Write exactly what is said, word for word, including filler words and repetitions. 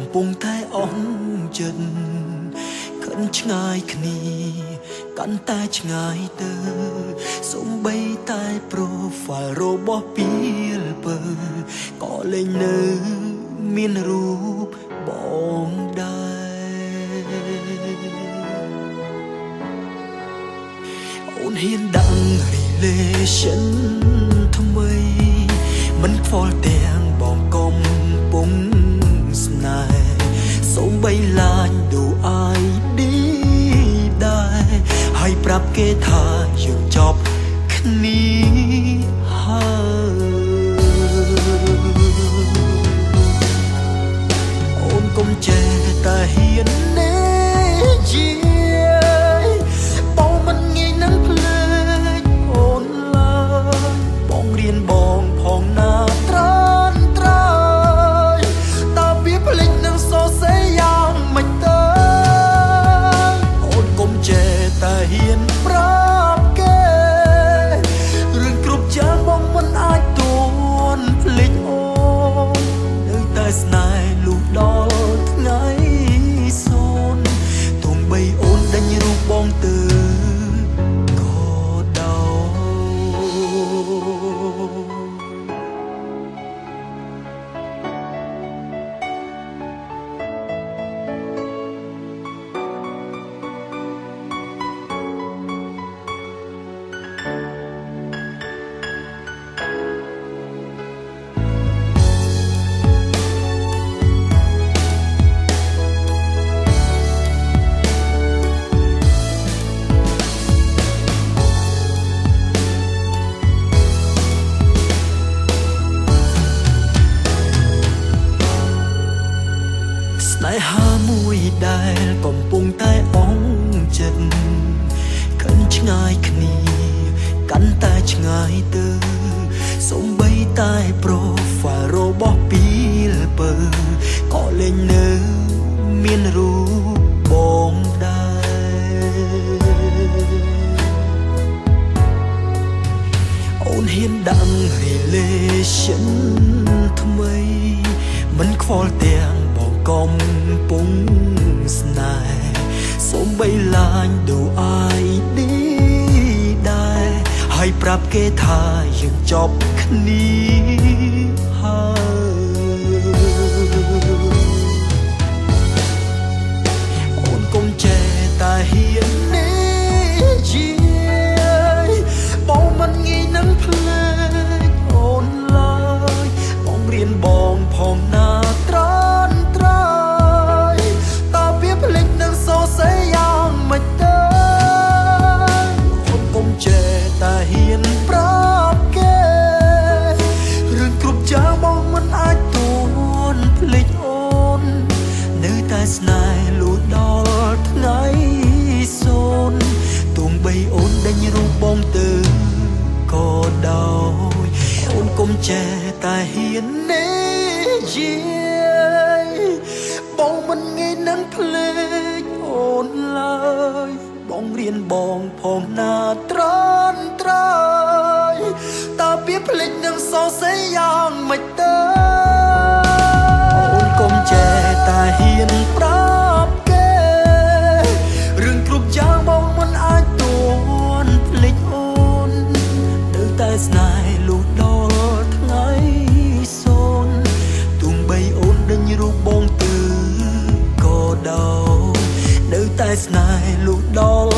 ងពងតែអងចិត្តកាន់ឆ្ងាយគ្នាកាន់តែឆ្ងាយទៅសំបីតែ profile របស់ពីលបើក៏លែងនៅមានរូបបងដែរអូនហ៊ានដាក់ relation ថ្មីមិនខ្វល់ទាំងបងកំពុងស្នេហ៍សូមបីឡាញដូអាយឌីដែរហើយប្រាប់គេថាយើងចប់គ្នាហើយអូនកុំចេះតែហ៊ាននិយាយបងមិនងាយនឹងភ្លេចអូនឡើយបងរៀនបងផងណាដែលកំពុងតែអងចិត្តកាន់ឆ្ងាយគ្នាកាន់តែឆ្ងាយទៅសូម្បីតែ profile របស់ពីលបើក៏លែងនៅមានរូបបងដែរអូនហ៊ានដាក់ relation ថ្មីមិនខ្វល់ទាំងបងកំពុងស្នេហ៍សូមបីឡាញដូអាយឌីដែរហើយប្រាប់គេថាយើងចប់គ្នាហើយអូនកុំចេះតែហ៊ាននិយាយបងមិនងាយនឹងភ្លេចអូនឡើយបងរៀនបងផងណាស្នេហ៍លូតដល់ថ្ងៃសូន្យទងបីអូនដេញរូបបងទៅក៏ដោយអូនកុំចេះតែហ៊ាននិយាយបងមិនងាយនឹងភ្លេចអូនឡើយបងរៀនបងផងណាត្រង់ត្រយតើពីភ្លេចនឹងសរសេរយ៉ាងម៉េចទៅអូនកុំចេះតែហ៊ានប្រាប់គេរឿងគ្រប់យ៉ាងបងមិនអាចទួនភ្លេចអូនទៅតែស្នេហ៍លូតដល់ថ្ងៃសូន្យទោះបីអូនដេញរូបបងទៅក៏ដោយនៅតែស្នេហ៍លូតដល់